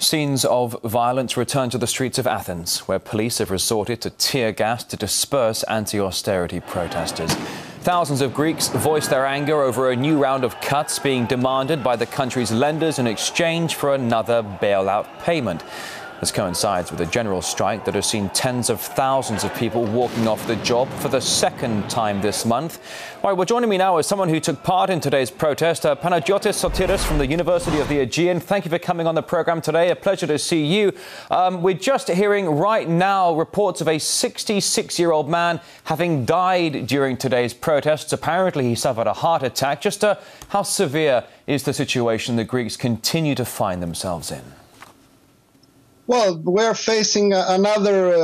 Scenes of violence return to the streets of Athens, where police have resorted to tear gas to disperse anti-austerity protesters. Thousands of Greeks voiced their anger over a new round of cuts being demanded by the country's lenders in exchange for another bailout payment. This coincides with a general strike that has seen tens of thousands of people walking off the job for the second time this month. All right, well, joining me now is someone who took part in today's protest, Panagiotis Sotiris from the University of the Aegean. Thank you for coming on the program today. A pleasure to see you. We're just hearing right now reports of a 66-year-old man having died during today's protests. Apparently, he suffered a heart attack. Just how severe is the situation the Greeks continue to find themselves in? Well, we're facing another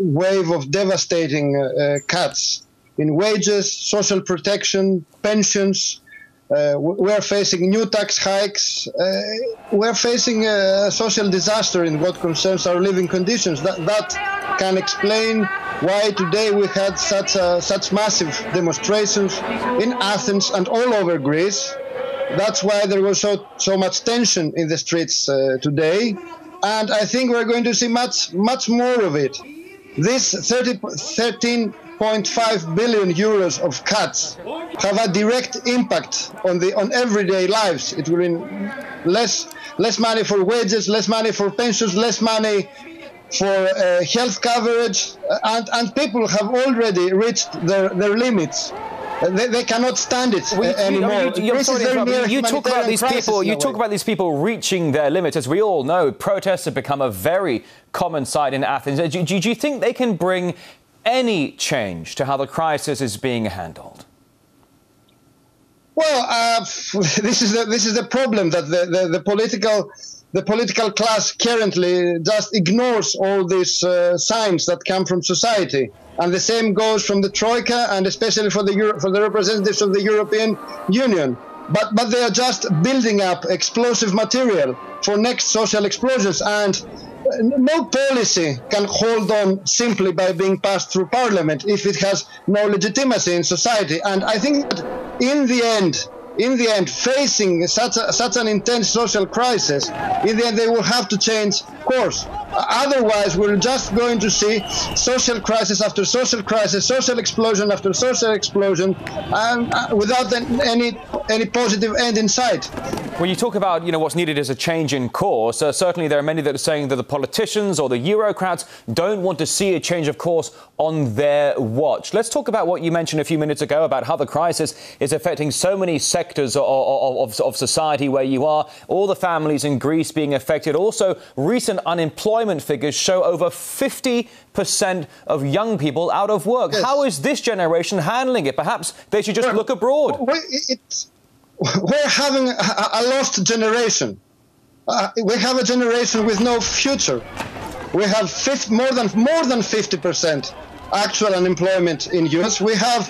wave of devastating cuts in wages, social protection, pensions. We're facing new tax hikes. We're facing a social disaster in what concerns our living conditions. That can explain why today we had such massive demonstrations in Athens and all over Greece. That's why there was so much tension in the streets today. And I think we're going to see much more of it. This 13.5 billion euros of cuts have a direct impact on everyday lives. It will mean less money for wages, less money for pensions, less money for health coverage, and people have already reached their limits. They cannot stand it anymore. You talk about these people. You talk about these people reaching their limits. As we all know, protests have become a very common sight in Athens. Do you think they can bring any change to how the crisis is being handled? Well, this is the problem, that the political class currently just ignores all these signs that come from society. And the same goes from the Troika and especially for the representatives of the European Union. But they are just building up explosive material for next social explosions. And no policy can hold on simply by being passed through parliament if it has no legitimacy in society. And I think that in the end, facing such an intense social crisis, in the end they will have to change course. Otherwise, we're just going to see social crisis after social crisis, social explosion after social explosion, without any positive end in sight. When you talk about what's needed is a change in course, certainly there are many that are saying that the politicians or the Eurocrats don't want to see a change of course on their watch. Let's talk about what you mentioned a few minutes ago about how the crisis is affecting so many sectors of society where you are, all the families in Greece being affected. Also, recent unemployment figures show over 50% of young people out of work. Yes. How is this generation handling it? Perhaps they should just look abroad. We're having a lost generation. We have a generation with no future. We have more than 50% actual unemployment in US. We have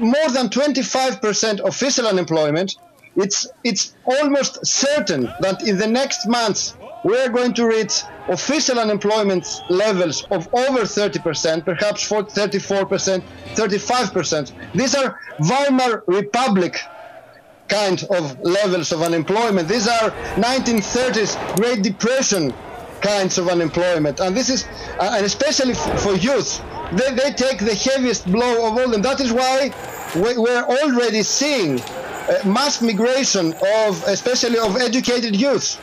more than 25% official unemployment. It's almost certain that in the next months we're going to reach official unemployment levels of over 30%, perhaps 34%, 35%. These are Weimar Republic kind of levels of unemployment. These are 1930s Great Depression kinds of unemployment. And this is, and especially for youth, they take the heaviest blow of all them. That is why we're already seeing mass migration especially of educated youth,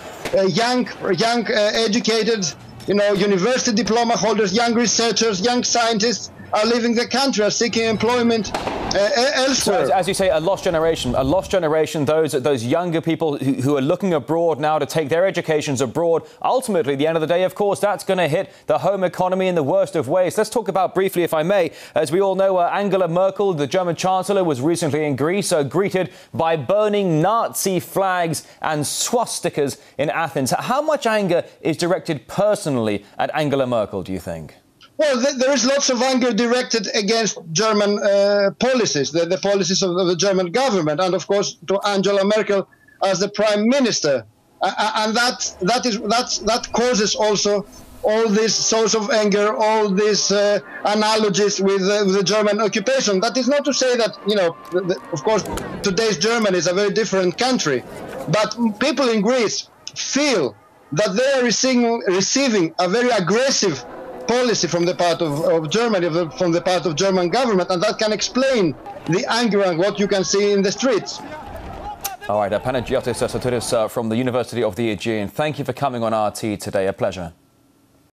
young educated, university diploma holders, young researchers, young scientists are leaving the country, are seeking employment elsewhere. So as you say, a lost generation. Those younger people who are looking abroad now to take their educations abroad. Ultimately, at the end of the day, of course, that's going to hit the home economy in the worst of ways. Let's talk about briefly, if I may, as we all know, Angela Merkel, the German Chancellor, was recently in Greece, greeted by burning Nazi flags and swastikas in Athens. How much anger is directed personally at Angela Merkel, do you think? Well, there is lots of anger directed against German policies, the policies of the German government, and of course to Angela Merkel as the prime minister, and that causes also all this source of anger, all these analogies with the German occupation. That is not to say that of course, today's Germany is a very different country, but people in Greece feel that they are receiving a very aggressive policy from the part of Germany, from the part of German government, and that can explain the anger and what you can see in the streets. All right, Panagiotis Sotiris from the University of the Aegean, thank you for coming on RT today. A pleasure.